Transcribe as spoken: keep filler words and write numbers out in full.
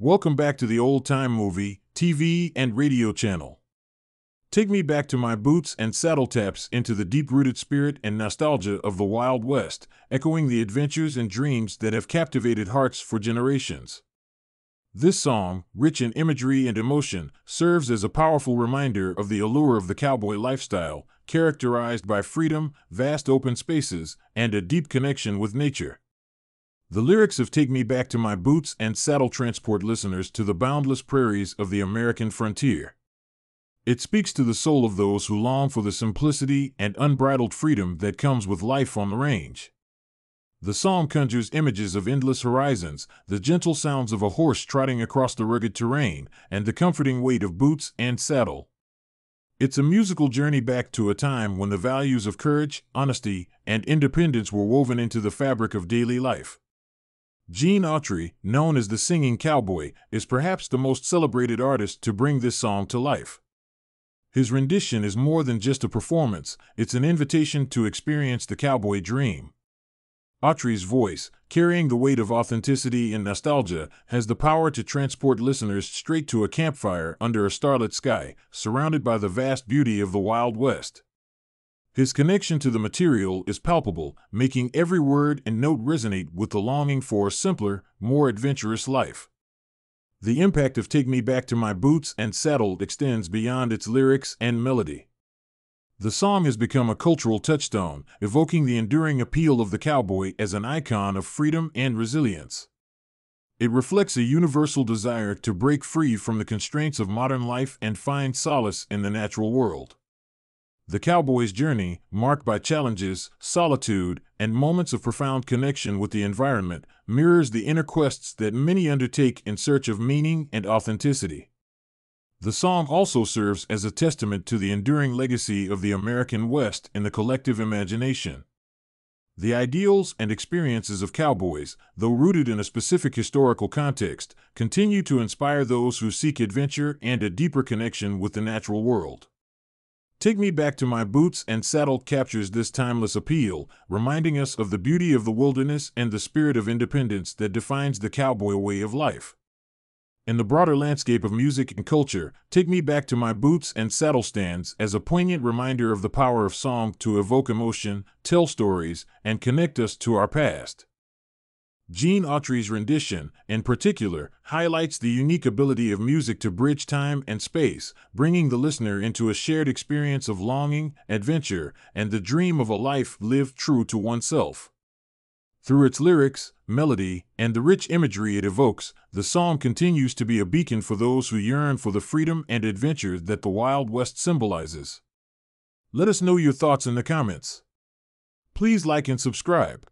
Welcome back to the Old Time Movie, T V, and Radio channel. Take Me Back to My Boots and Saddle taps into the deep-rooted spirit and nostalgia of the Wild West, echoing the adventures and dreams that have captivated hearts for generations. This song, rich in imagery and emotion, serves as a powerful reminder of the allure of the cowboy lifestyle, characterized by freedom, vast open spaces, and a deep connection with nature. The lyrics of Take Me Back to My Boots and Saddle transport listeners to the boundless prairies of the American frontier. It speaks to the soul of those who long for the simplicity and unbridled freedom that comes with life on the range. The song conjures images of endless horizons, the gentle sounds of a horse trotting across the rugged terrain, and the comforting weight of boots and saddle. It's a musical journey back to a time when the values of courage, honesty, and independence were woven into the fabric of daily life. Gene Autry, known as the singing cowboy, is perhaps the most celebrated artist to bring this song to life. His rendition is more than just a performance, it's an invitation to experience the cowboy dream. Autry's voice, carrying the weight of authenticity and nostalgia, has the power to transport listeners straight to a campfire under a starlit sky, surrounded by the vast beauty of the Wild West. His connection to the material is palpable, making every word and note resonate with the longing for a simpler, more adventurous life. The impact of Take Me Back to My Boots and Saddle extends beyond its lyrics and melody. The song has become a cultural touchstone, evoking the enduring appeal of the cowboy as an icon of freedom and resilience. It reflects a universal desire to break free from the constraints of modern life and find solace in the natural world. The cowboy's journey, marked by challenges, solitude, and moments of profound connection with the environment, mirrors the inner quests that many undertake in search of meaning and authenticity. The song also serves as a testament to the enduring legacy of the American West in the collective imagination. The ideals and experiences of cowboys, though rooted in a specific historical context, continue to inspire those who seek adventure and a deeper connection with the natural world. Take Me Back to My Boots and Saddle captures this timeless appeal, reminding us of the beauty of the wilderness and the spirit of independence that defines the cowboy way of life. In the broader landscape of music and culture, Take Me Back to My Boots and Saddle stands as a poignant reminder of the power of song to evoke emotion, tell stories, and connect us to our past. Gene Autry's rendition, in particular, highlights the unique ability of music to bridge time and space, bringing the listener into a shared experience of longing, adventure, and the dream of a life lived true to oneself. Through its lyrics, melody, and the rich imagery it evokes, the song continues to be a beacon for those who yearn for the freedom and adventure that the Wild West symbolizes. Let us know your thoughts in the comments. Please like and subscribe.